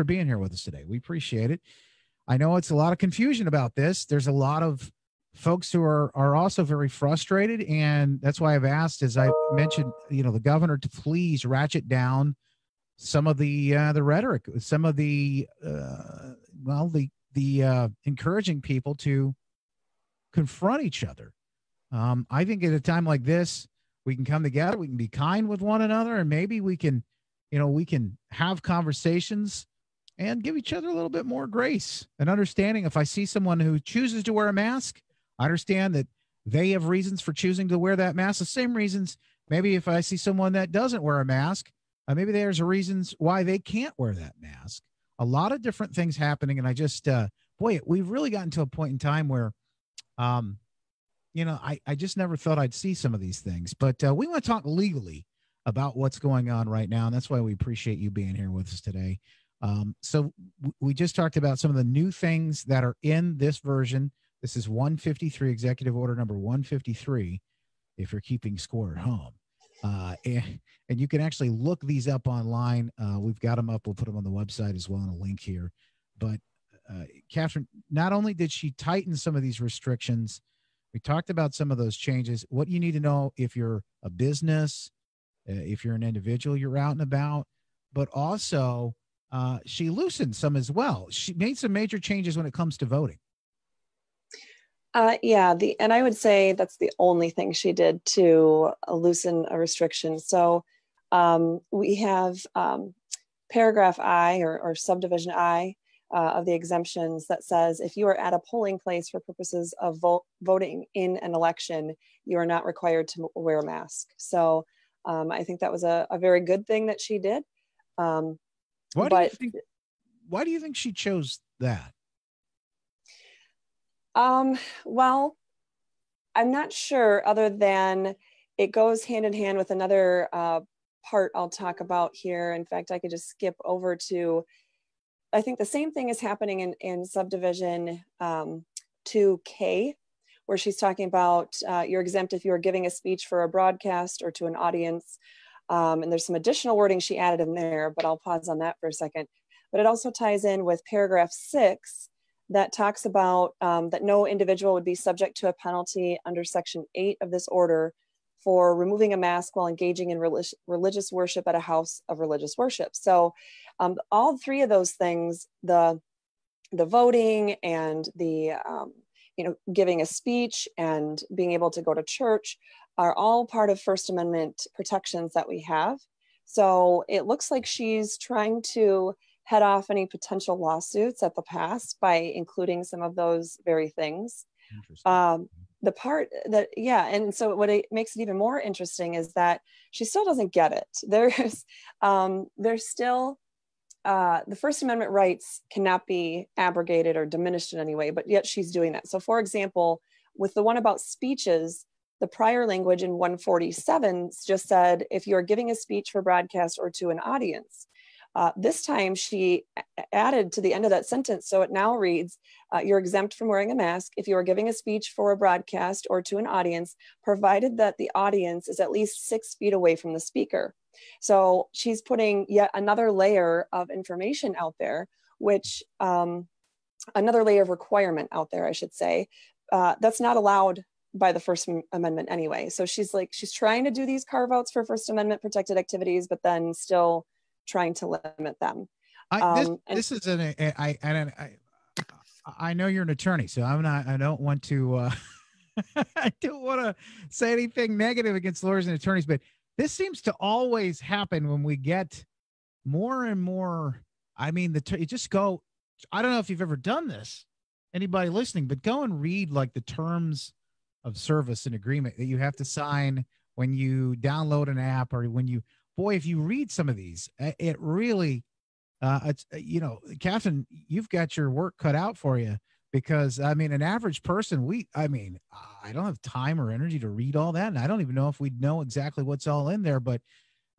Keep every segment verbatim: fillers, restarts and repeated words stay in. for being here with us today. We appreciate it. I know it's a lot of confusion about this. There's a lot of folks who are, are also very frustrated. And that's why I've asked, as I mentioned, you know, the governor to please ratchet down some of the, uh, the rhetoric, some of the, uh, well, the, the uh, encouraging people to confront each other. Um, I think at a time like this, we can come together, we can be kind with one another, and maybe we can, you know, we can have conversations and give each other a little bit more grace and understanding. If I see someone who chooses to wear a mask, I understand that they have reasons for choosing to wear that mask. The same reasons, maybe if I see someone that doesn't wear a mask, uh, maybe there's reasons why they can't wear that mask. A lot of different things happening. And I just, uh, boy, we've really gotten to a point in time where, um, you know, I, I just never thought I'd see some of these things, but uh, we want to talk legally about what's going on right now. And that's why we appreciate you being here with us today. Um, so w we just talked about some of the new things that are in this version. This is one fifty-three, executive order number one fifty-three, if you're keeping score at home. Uh, and, and you can actually look these up online. Uh, we've got them up. We'll put them on the website as well in a link here. But uh, Katherine, not only did she tighten some of these restrictions, we talked about some of those changes. What you need to know if you're a business, uh, if you're an individual, you're out and about, but also uh, she loosened some as well. She made some major changes when it comes to voting. Uh, yeah, the and I would say that's the only thing she did to uh, loosen a restriction. So um, we have um, paragraph I or, or subdivision I uh, of the exemptions that says if you are at a polling place for purposes of vote, voting in an election, you are not required to wear a mask. So um, I think that was a, a very good thing that she did. Um, why, do but, you think, why do you think she chose that? Um, well, I'm not sure, other than it goes hand in hand with another uh, part I'll talk about here. In fact, I could just skip over to, I think the same thing is happening in, in subdivision um, two K, where she's talking about uh, you're exempt if you're giving a speech for a broadcast or to an audience. Um, and there's some additional wording she added in there, but I'll pause on that for a second. But it also ties in with paragraph six, that talks about um, that no individual would be subject to a penalty under section eight of this order for removing a mask while engaging in relig religious worship at a house of religious worship. So um, all three of those things, the, the voting and the um, you know, giving a speech and being able to go to church, are all part of First Amendment protections that we have. So it looks like she's trying to head off any potential lawsuits at the past by including some of those very things. Um, the part that, yeah, and so what it makes it even more interesting is that she still doesn't get it. There's, um, there's still, uh, the First Amendment rights cannot be abrogated or diminished in any way, but yet she's doing that. So for example, with the one about speeches, the prior language in one forty-seven just said, if you're giving a speech for broadcast or to an audience. Uh, this time she added to the end of that sentence, so it now reads, uh, you're exempt from wearing a mask if you are giving a speech for a broadcast or to an audience, provided that the audience is at least six feet away from the speaker. So she's putting yet another layer of information out there, which um, another layer of requirement out there, I should say, uh, that's not allowed by the First Amendment anyway. So she's like, she's trying to do these carve outs for First Amendment protected activities, but then still trying to limit them. I, this, um, and this is an I, I, I I know you're an attorney, so I'm not. I don't want to. Uh, I don't want to say anything negative against lawyers and attorneys, but this seems to always happen when we get more and more. I mean, the you just go. I don't know if you've ever done this, anybody listening, but go and read like the terms of service and agreement that you have to sign when you download an app or when you. Boy, if you read some of these, it really, uh, it's, you know, Katherine, you've got your work cut out for you, because I mean, an average person, we, I mean, I don't have time or energy to read all that. And I don't even know if we'd know exactly what's all in there, but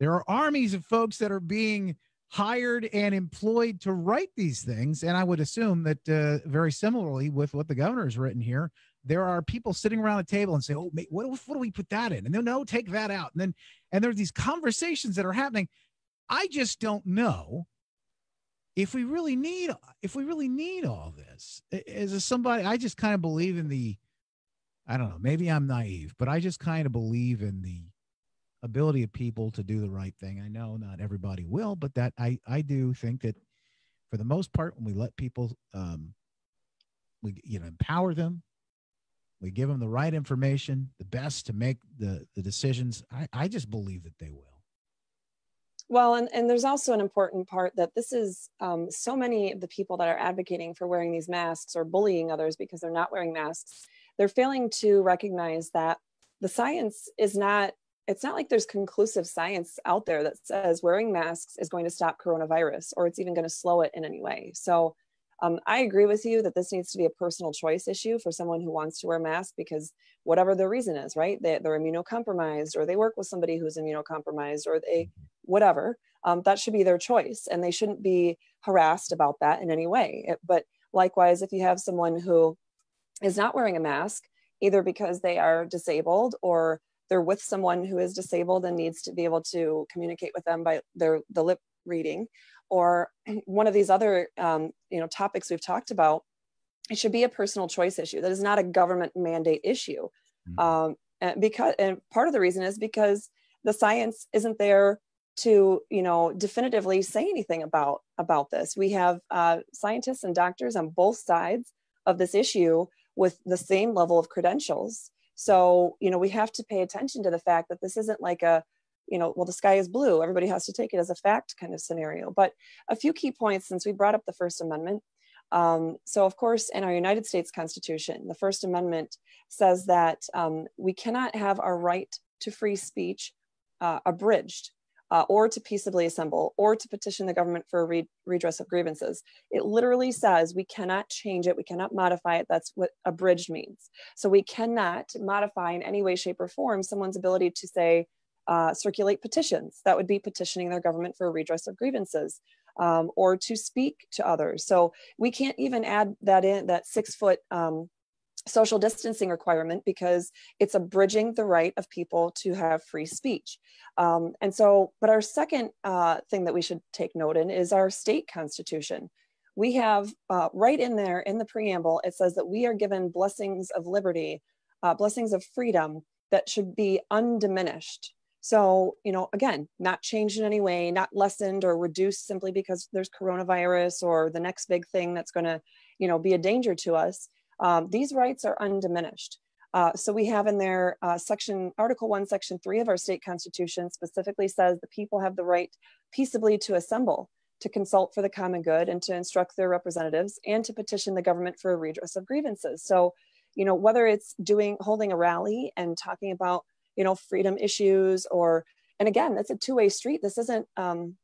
there are armies of folks that are being hired and employed to write these things. And I would assume that uh, very similarly with what the governor has written here, there are people sitting around a table and say, oh, mate, what, what do we put that in? And they'll, no, take that out. And then, and there are these conversations that are happening. I just don't know if we really need, if we really need all this, as somebody, I just kind of believe in the, I don't know, maybe I'm naive, but I just kind of believe in the ability of people to do the right thing. I know not everybody will, but that I, I do think that for the most part, when we let people, um, we, you know, empower them, we give them the right information, the best to make the, the decisions. I, I just believe that they will. Well, and, and there's also an important part that this is um, so many of the people that are advocating for wearing these masks or bullying others because they're not wearing masks, they're failing to recognize that the science is not, it's not like there's conclusive science out there that says wearing masks is going to stop coronavirus or it's even going to slow it in any way. So um, I agree with you that this needs to be a personal choice issue for someone who wants to wear masks because whatever their reason is, right? They, they're immunocompromised or they work with somebody who's immunocompromised or they, whatever, um, that should be their choice and they shouldn't be harassed about that in any way. It, but likewise, if you have someone who is not wearing a mask, either because they are disabled or they're with someone who is disabled and needs to be able to communicate with them by their the lip reading, or one of these other um, you know topics we've talked about, it should be a personal choice issue. That is not a government mandate issue, mm-hmm. um, and because and part of the reason is because the science isn't there to you know definitively say anything about about this. We have uh, scientists and doctors on both sides of this issue with the same level of credentials. So, you know, we have to pay attention to the fact that this isn't like a, you know, well, the sky is blue, everybody has to take it as a fact kind of scenario. But a few key points since we brought up the First Amendment. Um, so, of course, in our United States Constitution, the First Amendment says that um, we cannot have our right to free speech uh, abridged uh, or to peaceably assemble or to petition the government for a re redress of grievances. It literally says we cannot change it. We cannot modify it. That's what abridged means. So we cannot modify in any way, shape, or form someone's ability to say, uh, circulate petitions. That would be petitioning their government for a redress of grievances um, or to speak to others. So we can't even add that in, that six foot um, social distancing requirement, because it's abridging the right of people to have free speech. Um, and so, but our second uh, thing that we should take note in is our state constitution. We have uh, right in there in the preamble, it says that we are given blessings of liberty, uh, blessings of freedom that should be undiminished. So, you know, again, not changed in any way, not lessened or reduced simply because there's coronavirus or the next big thing that's going to, you know, be a danger to us. Um, these rights are undiminished. Uh, so we have in there uh, section, Article one, Section three of our state constitution specifically says the people have the right peaceably to assemble, to consult for the common good, and to instruct their representatives, and to petition the government for a redress of grievances. So, you know, whether it's doing, holding a rally and talking about, you know, freedom issues or, and again, that's a two-way street. This isn't, um,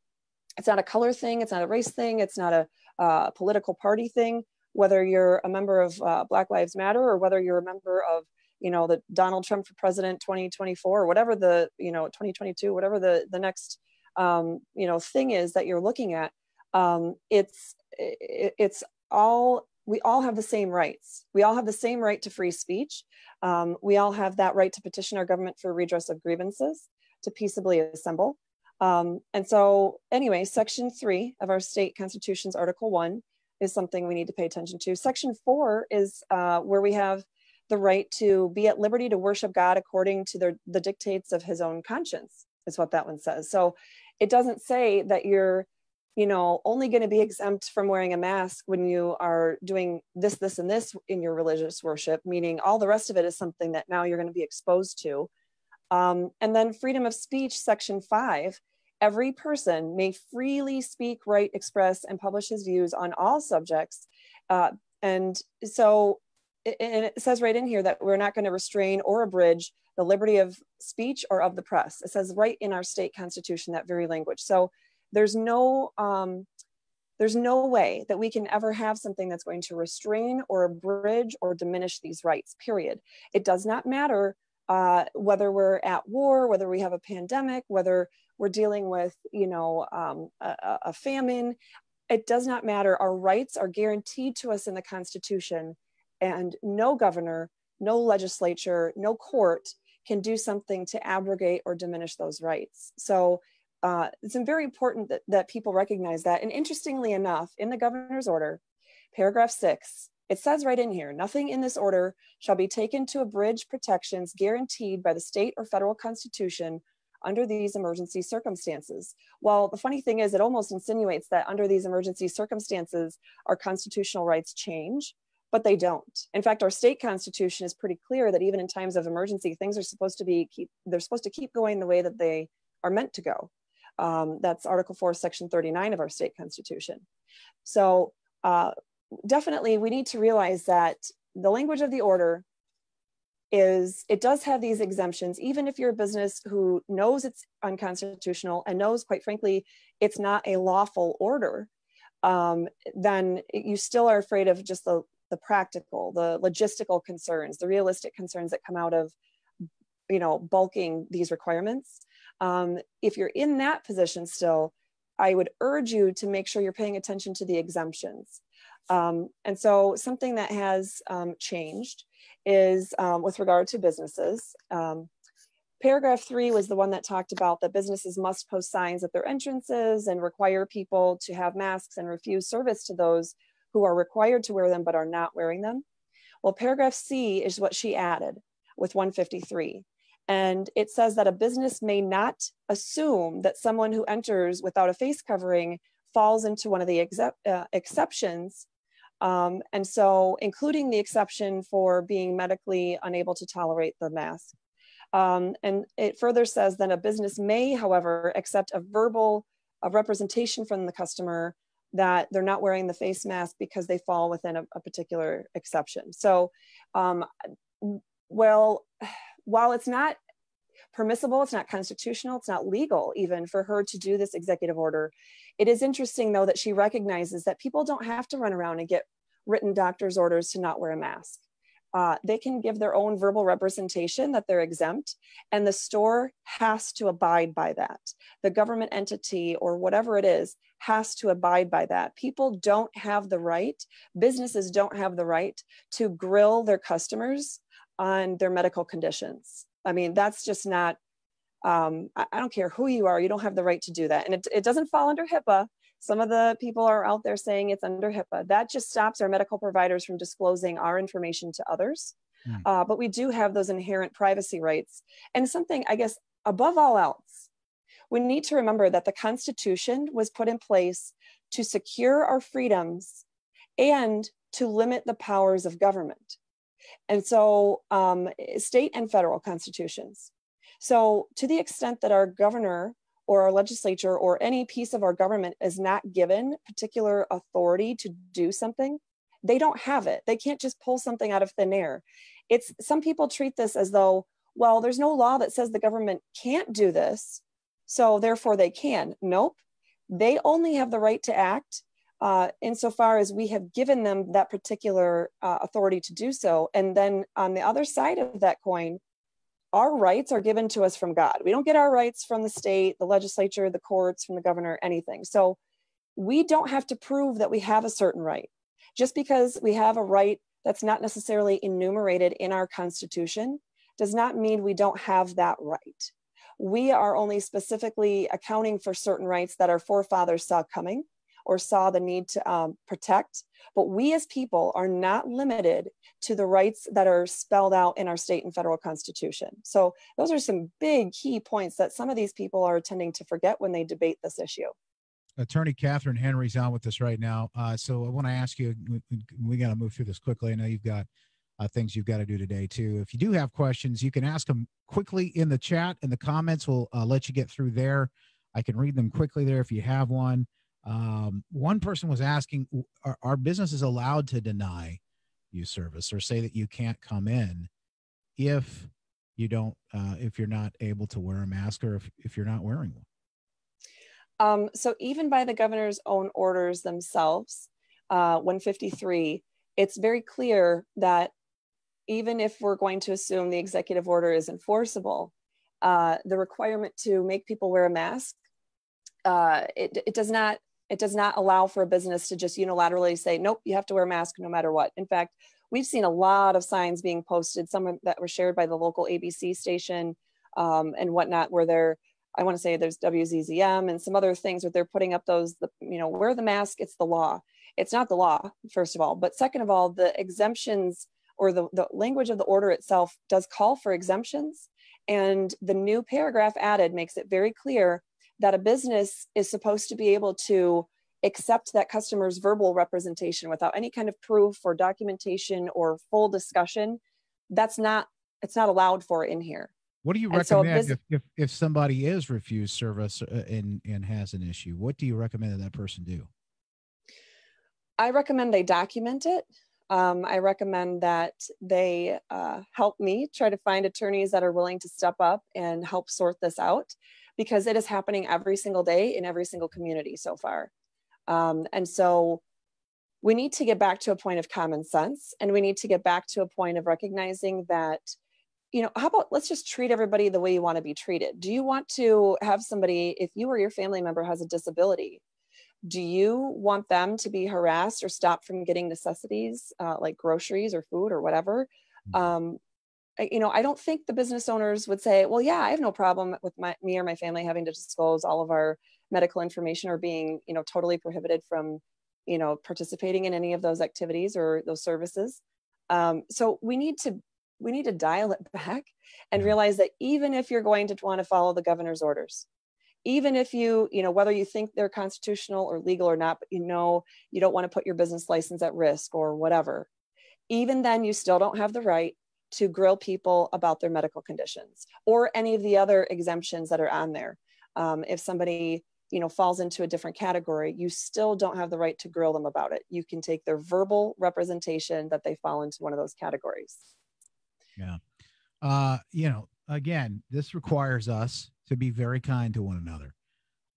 it's not a color thing. It's not a race thing. It's not a uh, political party thing. Whether you're a member of uh, Black Lives Matter or whether you're a member of, you know, the Donald Trump for president twenty twenty-four or whatever the, you know, twenty twenty-two, whatever the, the next, um, you know, thing is that you're looking at, um, it's, it, it's all, we all have the same rights. We all have the same right to free speech. Um, we all have that right to petition our government for redress of grievances, to peaceably assemble. Um, and so anyway, Section three of our state constitution's Article one is something we need to pay attention to. Section four is uh, where we have the right to be at liberty to worship God according to their, the dictates of his own conscience, is what that one says. So it doesn't say that you're, you know, only going to be exempt from wearing a mask when you are doing this, this, and this in your religious worship, meaning all the rest of it is something that now you're going to be exposed to. Um, and then freedom of speech, Section five, every person may freely speak, write, express, and publish his views on all subjects. Uh, and so it, and it says right in here that we're not going to restrain or abridge the liberty of speech or of the press. It says right in our state constitution, that very language. So there's no, um, there's no way that we can ever have something that's going to restrain or abridge or diminish these rights, period. It does not matter uh, whether we're at war, whether we have a pandemic, whether we're dealing with, you know, um, a, a famine. It does not matter. Our rights are guaranteed to us in the Constitution, and no governor, no legislature, no court can do something to abrogate or diminish those rights. So Uh, it's very important that, that people recognize that. And interestingly enough, in the governor's order, paragraph six, it says right in here, nothing in this order shall be taken to abridge protections guaranteed by the state or federal constitution under these emergency circumstances. Well, the funny thing is, it almost insinuates that under these emergency circumstances, our constitutional rights change, but they don't. In fact, our state constitution is pretty clear that even in times of emergency, things are supposed to be, keep, they're supposed to keep going the way that they are meant to go. Um, that's Article four, Section thirty-nine of our state constitution. So uh, definitely we need to realize that the language of the order is, it does have these exemptions, even if you're a business who knows it's unconstitutional and knows, quite frankly, it's not a lawful order, um, then you still are afraid of just the, the practical, the logistical concerns, the realistic concerns that come out of, you know, bulking these requirements. Um, if you're in that position still, I would urge you to make sure you're paying attention to the exemptions. Um, and so something that has um, changed is um, with regard to businesses. Um, paragraph three was the one that talked about that businesses must post signs at their entrances and require people to have masks and refuse service to those who are required to wear them but are not wearing them. Well, paragraph C is what she added with one fifty-three. And it says that a business may not assume that someone who enters without a face covering falls into one of the ex uh, exceptions. Um, and so including the exception for being medically unable to tolerate the mask. Um, and it further says that a business may, however, accept a verbal a representation from the customer that they're not wearing the face mask because they fall within a, a particular exception. So, um, well, while it's not permissible, it's not constitutional, it's not legal even for her to do this executive order. It is interesting though that she recognizes that people don't have to run around and get written doctor's orders to not wear a mask. Uh, they can give their own verbal representation that they're exempt, and the store has to abide by that. The government entity or whatever it is has to abide by that. People don't have the right, businesses don't have the right to grill their customers on their medical conditions. I mean, that's just not, um, I, I don't care who you are, you don't have the right to do that. And it, it doesn't fall under HIPAA. Some of the people are out there saying it's under HIPAA. That just stops our medical providers from disclosing our information to others. Mm. Uh, but we do have those inherent privacy rights. And something, I guess, above all else, we need to remember that the Constitution was put in place to secure our freedoms and to limit the powers of government. And so um, state and federal constitutions. So to the extent that our governor or our legislature or any piece of our government is not given particular authority to do something, they don't have it. They can't just pull something out of thin air. It's, some people treat this as though, well, there's no law that says the government can't do this, so therefore they can. Nope, they only have the right to act Uh, insofar as we have given them that particular uh, authority to do so. And then on the other side of that coin, our rights are given to us from God. We don't get our rights from the state, the legislature, the courts, from the governor, anything. So we don't have to prove that we have a certain right. Just because we have a right that's not necessarily enumerated in our Constitution does not mean we don't have that right. We are only specifically accounting for certain rights that our forefathers saw coming or saw the need to um, protect, but we as people are not limited to the rights that are spelled out in our state and federal constitution. So those are some big key points that some of these people are tending to forget when they debate this issue. Attorney Katherine Henry's on with us right now. Uh, so I want to ask you, we, we got to move through this quickly. I know you've got uh, things you've got to do today too. If you do have questions, you can ask them quickly in the chat and the comments. We'll uh, let you get through there. I can read them quickly there if you have one. Um, one person was asking, are, are businesses allowed to deny you service or say that you can't come in if you don't, uh, if you're not able to wear a mask or if, if you're not wearing one? Um, so even by the governor's own orders themselves, uh, one fifty-three, it's very clear that even if we're going to assume the executive order is enforceable, uh, the requirement to make people wear a mask, uh, it, it does not, It does not allow for a business to just unilaterally say, nope, you have to wear a mask no matter what. In fact, we've seen a lot of signs being posted, some that were shared by the local A B C station um, and whatnot, where they're I want to say there's W Z Z M and some other things that they're putting up those, the, you know, wear the mask, it's the law. It's not the law, first of all, but second of all, the exemptions or the, the language of the order itself does call for exemptions. And the new paragraph added makes it very clear that a business is supposed to be able to accept that customer's verbal representation without any kind of proof or documentation or full discussion. That's not, it's not allowed for in here. What do you and recommend so if, if, if somebody is refused service and, and has an issue? What do you recommend that, that person do? I recommend they document it. Um, I recommend that they uh, help me try to find attorneys that are willing to step up and help sort this out, because it is happening every single day in every single community so far. Um, and so we need to get back to a point of common sense, and we need to get back to a point of recognizing that, you know, how about let's just treat everybody the way you want to be treated. Do you want to have somebody, if you or your family member has a disability, do you want them to be harassed or stopped from getting necessities uh, like groceries or food or whatever? Um, I, you know, I don't think the business owners would say, well, yeah, I have no problem with my, me or my family having to disclose all of our medical information or being, you know, totally prohibited from, you know, participating in any of those activities or those services. Um, so we need to, we need to dial it back and realize that even if you're going to want to follow the governor's orders, even if you, you know, whether you think they're constitutional or legal or not, but you know, you don't want to put your business license at risk or whatever, even then you still don't have the right to grill people about their medical conditions or any of the other exemptions that are on there. Um, if somebody, you know, falls into a different category, you still don't have the right to grill them about it. You can take their verbal representation that they fall into one of those categories. Yeah. Uh, you know, again, this requires us to be very kind to one another.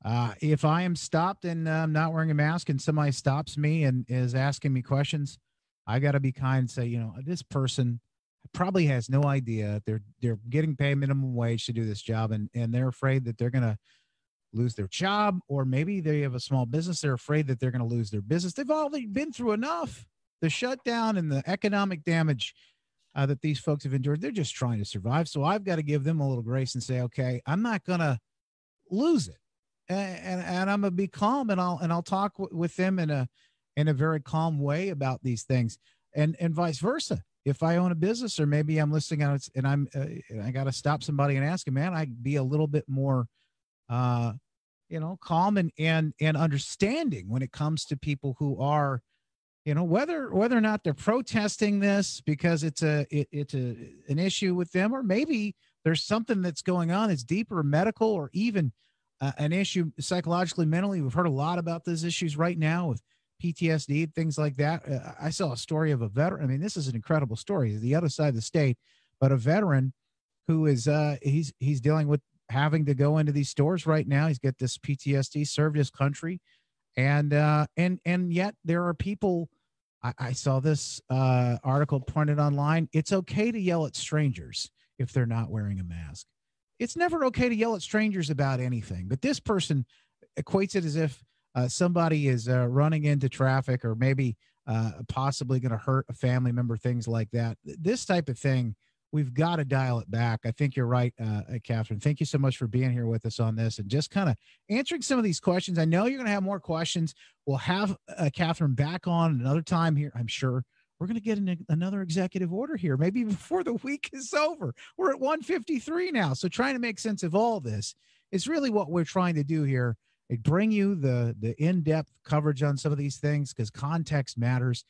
Uh, if I am stopped and I'm um, not wearing a mask and somebody stops me and is asking me questions, I got to be kind and say, you know, this person probably has no idea they're, they're getting paid minimum wage to do this job. And, and they're afraid that they're going to lose their job, or maybe they have a small business. They're afraid that they're going to lose their business. They've already been through enough, the shutdown and the economic damage Uh, that these folks have endured. They're just trying to survive. So I've got to give them a little grace and say, okay, I'm not going to lose it. And, and, and I'm going to be calm, and I'll, and I'll talk w with them in a, in a very calm way about these things, and, and vice versa. If I own a business, or maybe I'm listening out and I'm, uh, and I got to stop somebody and ask them, man, I'd be a little bit more, uh, you know, calm and, and, and understanding when it comes to people who are, you know, whether, whether or not they're protesting this because it's a, it, it's a, an issue with them, or maybe there's something that's going on that's deeper, medical, or even uh, an issue psychologically, mentally. We've heard a lot about those issues right now with P T S D, things like that. Uh, I saw a story of a veteran. I mean, this is an incredible story, the other side of the state, but a veteran who is, uh, he's, he's dealing with having to go into these stores right now. He's got this P T S D, served his country. And, uh, and, and yet there are people, I, I saw this, uh, article printed online. It's okay to yell at strangers if they're not wearing a mask. It's never okay to yell at strangers about anything, but this person equates it as if, uh, somebody is, uh, running into traffic, or maybe, uh, possibly going to hurt a family member, things like that. This type of thing, we've got to dial it back. I think you're right, uh, Katherine. Thank you so much for being here with us on this and just kind of answering some of these questions. I know you're going to have more questions. We'll have uh, Katherine back on another time here, I'm sure. We're going to get an, another executive order here, maybe before the week is over. We're at one fifty-three now. So trying to make sense of all this is really what we're trying to do here. It bring you the, the in-depth coverage on some of these things, because context matters.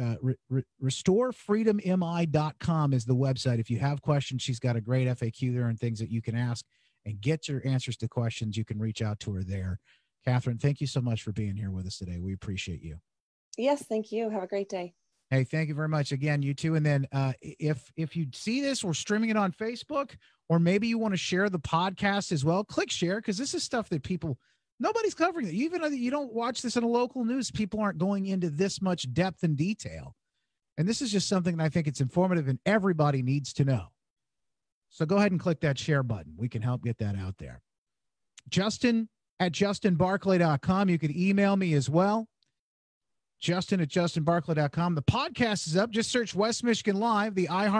Uh, re, re, Restore Freedom M I dot com is the website. If you have questions, she's got a great F A Q there and things that you can ask and get your answers to questions. You can reach out to her there. Katherine, thank you so much for being here with us today. We appreciate you. Yes, thank you. Have a great day. Hey, thank you very much. Again, you too. And then uh, if, if you see this, we're streaming it on Facebook, or maybe you want to share the podcast as well, click share, because this is stuff that people... nobody's covering it. Even though you don't watch this in a local news, people aren't going into this much depth and detail. And this is just something that I think it's informative and everybody needs to know. So go ahead and click that share button. We can help get that out there. Justin at justin barclay dot com. You can email me as well. Justin at justin barclay dot com. The podcast is up. Just search West Michigan Live, the iHeart.